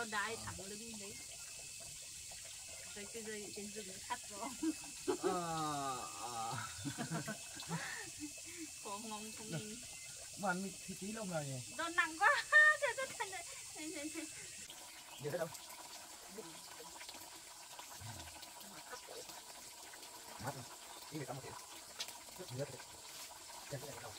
Kéo đai thẳng lưng đấy. Rồi cái dây trên rừng thắt rõ. Có ngon không đi. Mà mình thì tí lông nào nhỉ? Nó nặng quá. Trời. Nhớ đâu. Mát rồi. Đi về tắm một tí. Nhớ rồi. Cái này đâu.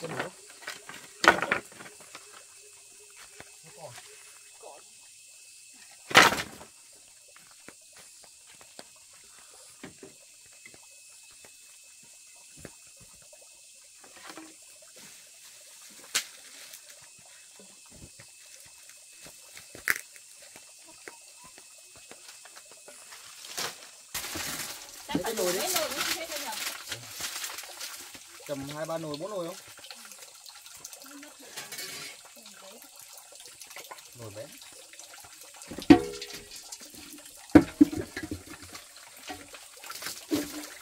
Cái nữa. Nó còn. Còn. Hay nồi đấy. Tầm 2-3 nồi, 4 nồi không? Nồi bé.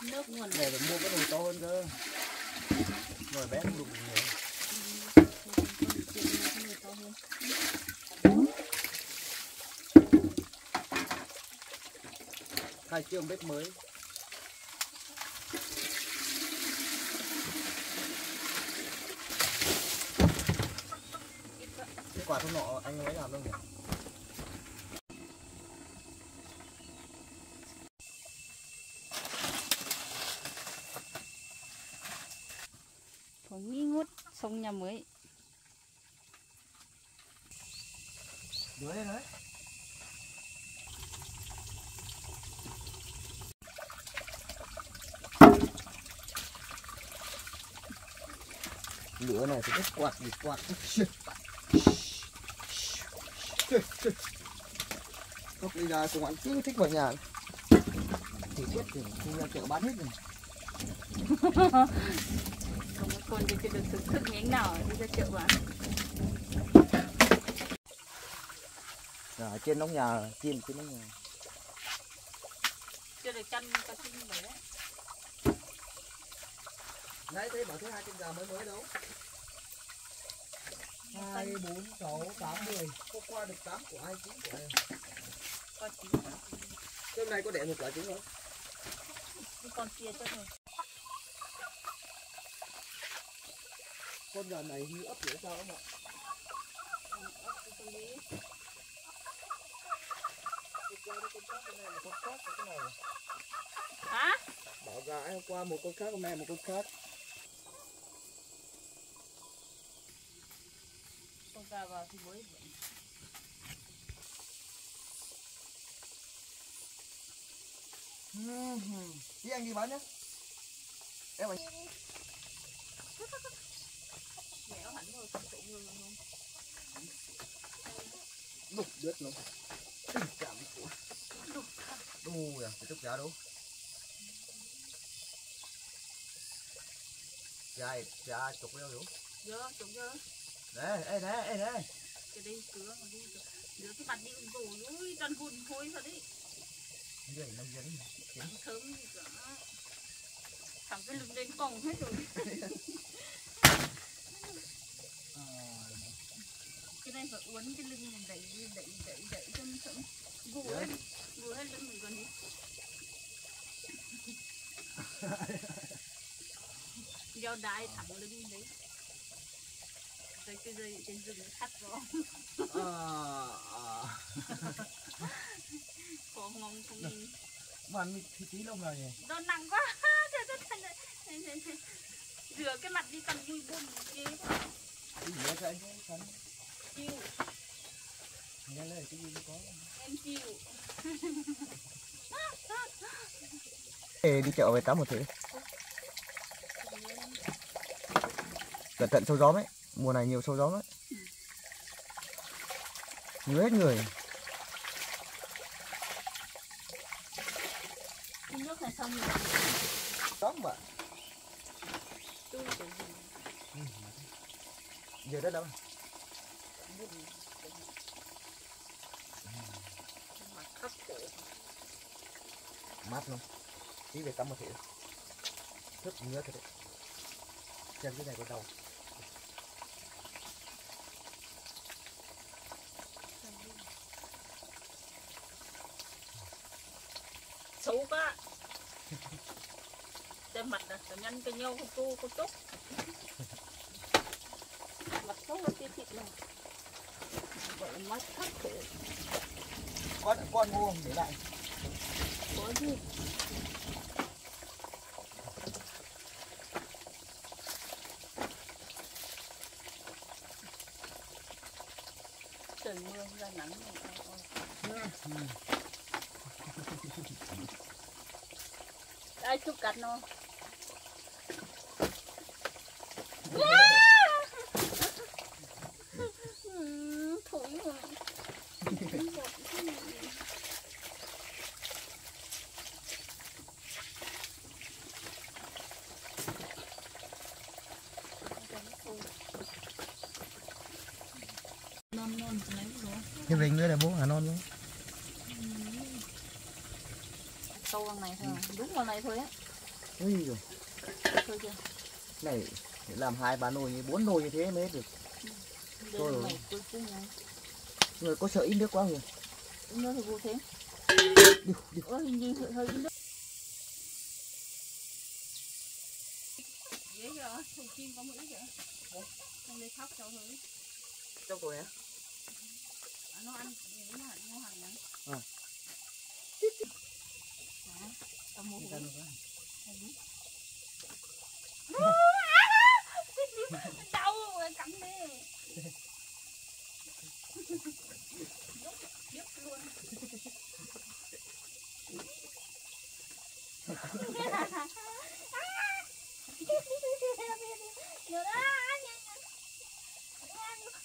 Nước nguồn này phải mua cái nồi to hơn cơ. Nồi bé không đủ nhiều. Khai trương bếp mới. Cái quả thông nọ anh lấy làm đâu nhỉ? Phải nghi ngút sông nhà mới. Đuổi lên đấy. Lửa này thì rất quạt, bị quạt. Lúc đi ra cùng anh cứ thích vào nhà. Thì biết thì ra chợ bán hết rồi. Không có con thì chưa được thưởng thức miếng nào đi ra chợ bán. Ở trên nóc nhà, chim trên nóc nhà. Chưa được chăn cho chim vậy đấy. Đấy, thế bảo thế 2 con gà mới đâu. 2, 4, 6, 8, 10. Có qua được 8 của 2, 9 của em. Có 9 quả. Thế hôm nay có đẻ một quả trứng không? Con kia chắc rồi. Con gà này như ấp dễ sao không ạ? Ấp con lý. Con khác hôm nay là con khác cái này. Hả? Bảo gà hôm qua một con khác, hôm nay một con khác. Gà vào thì mới đi anh đi bán nhé em anh léo hẳn rồi không tụ ngương không đục đứt luôn cảm của đục đu à cái cá đâu dài dài chục leo đúng dơ chục dơ. Đấy, đây, đây, đây. Cái đây cứa mà đi. Đứa cái mặt đi cũng đủ núi, toàn hùn hôi thật đấy. Người nó dấn. Sáng sớm thì cả. Thẳng cái lưng lên còng hết rồi. Cái này phải uốn cái lưng này đẩy cho nó sớm. Vừa hết lưng mình còn đi. Giao đái thẳng lưng đấy. Cái dây trên rừng nó thắt rõ. Có ngon không đi. Mà mình thì tí lâu rồi nhỉ. Nó nặng quá. Rửa cái mặt đi cầm vui buồn ghê quá. Đi rửa cho anh sẵn. Chịu. Nghe lời cái gì có. Em chịu. Ê, đi chợ về tắm một thứ. Cẩn thận sâu gió đấy. Mùa này nhiều sâu gió đấy. Nhiều hết người. Cái nước này xong rồi. Tóm vậy. Giờ đất đâu? Mát luôn. Tí về tắm một thịt. Thức ngứa thật đấy. Xem cái này có đầu. Xấu quá. Cái mặt là nhăn cái nhau không tu không tốt. Mặt xấu là cái thịt này. Vậy là mắt thắt khổ. Con mua để lại. Có gì? Trời mưa ra nắng này. Ai chụp cắt nó. Thối rồi. Cái rình nữa là bố Hà Non luôn. Câu con này thôi, đúng con này thôi á. Ui rồi. Thôi chưa? Này làm 2-3 nồi, 4 nồi như thế mới hết được. Thôi rồi. Người có sợ ít nước quá không? Nước thì vô thế. Đi. Ôi hình như hơi ít nước. Dễ rồi, thùng chim có mũi vậy. Con đi khóc cháu thôi. Cháu tuổi hả? Nó ăn những hạt ngô hành này. À. Tao mua hủ. Đau rồi, cắn đi. Giúp luôn. Được đó,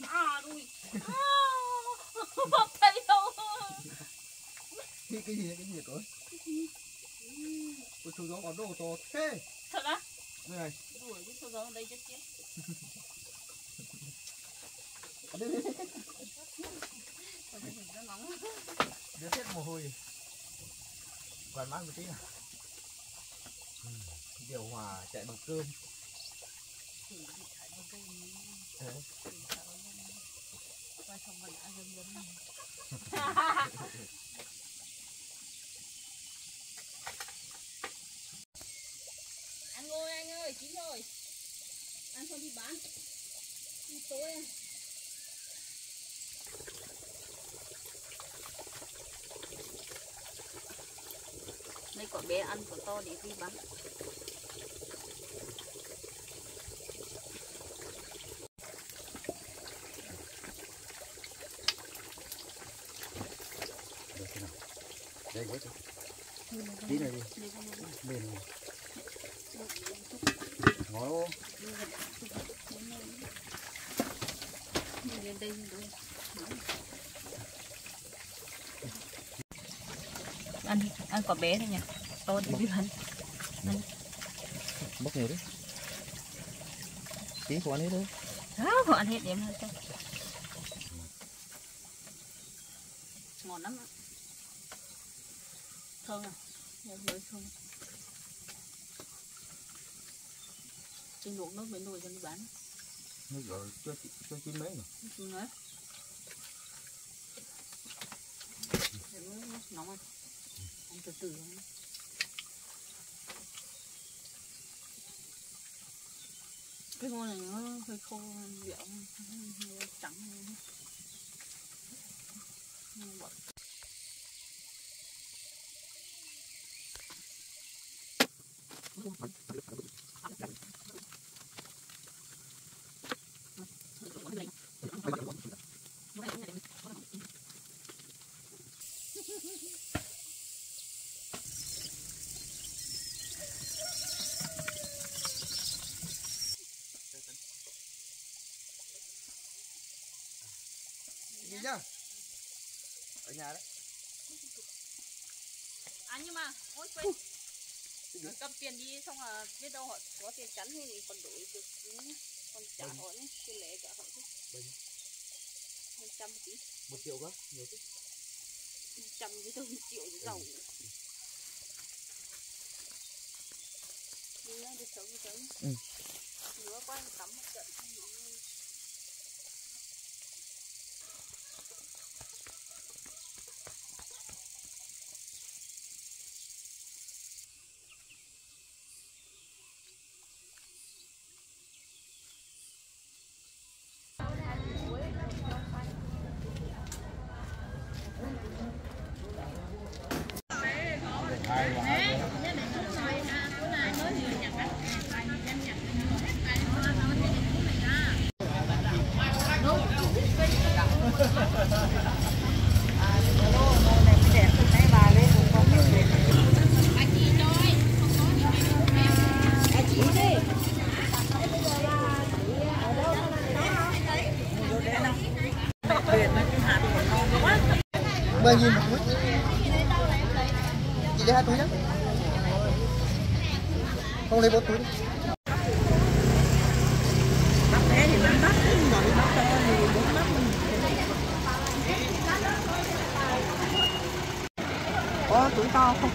à đuôi. Cái gì cơ? Ôi chú gió có đồ to thế. Thật á? Đây này. Đuổi cái chú gió đây chết chết. Đây đây. Nó nóng. Nó hết mồ hôi. Quạt mát một tí nào. Điều hòa chạy bằng cơm. Thế. Quay xong rồi đã dâm này. Ăn ngồi anh ơi, chín rồi. Ăn xong đi bán. Đi tối em. Mấy quả bé ăn quả to để đi bán. Đây quá chứ. Tí này đi. Bên này. Ngồi ô. Đây đây. Ăn đi, ăn quả bé thôi nha. To đi biết ăn. Ăn. Bốc nhiều đấy. Tí của ăn hết thôi. Đó, của ăn hết điểm thôi. Ngon lắm ạ. Thơm à, hơi thơm. Chị luộc nước với nồi cho đi bán. Nước rồi cho chín mấy rồi. Chín mấy. Nóng rồi. Ăn từ từ thôi. Cái ngô này nó hơi khô, dẻo, hơi trắng. Gì nhá? Ở nhà đấy. À nhưng mà, ôi quên. Cầm tiền đi xong là biết đâu họ có tiền chắn thì còn đổi được, còn trả họ nhé, tiền lẻ trả họ chứ. Bình 100 một tí. 1 triệu quá, nhiều chứ. 100 với đâu 1 triệu thì giàu. Đi được sống đi sống. Nửa qua tắm một trận. Bao nhiêu một túi? Chị lấy 2 túi nhá. Không lấy 4 túi đi. Bắp bé thì 5 bắp, nhỏ bắp to thì 4 bắp. túi to không?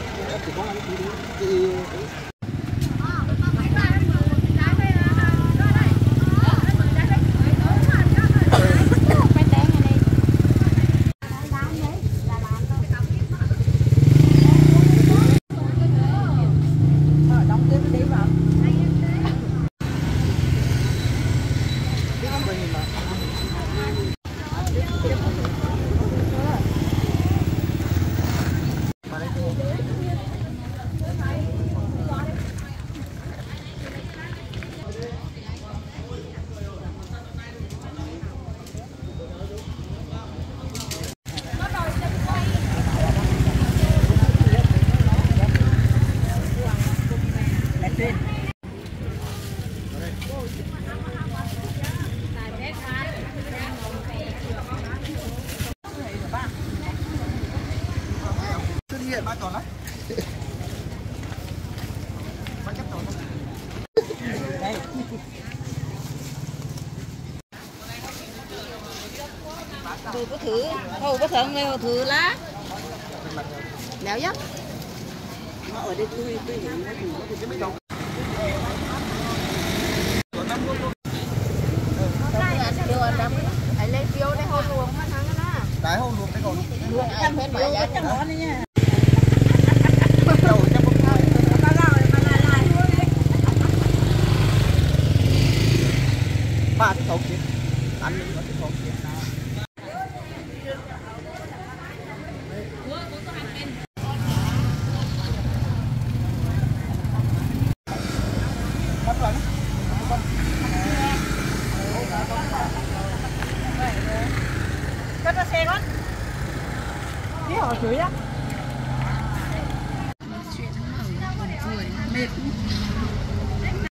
Tôi có thử, tôi có thử nghe thử lá. Léo nhất. Mà ở đây tôi hiểu nó lên phiếu đấy hôm luộc mà thằng nó. Cái hôm luộc đấy còn luộc ăn hết bả giá trong đó nha. Ba cái thùng kia. Ăn cái thùng kia. Hãy subscribe cho kênh Ghiền Mì Gõ để không bỏ lỡ những video hấp dẫn.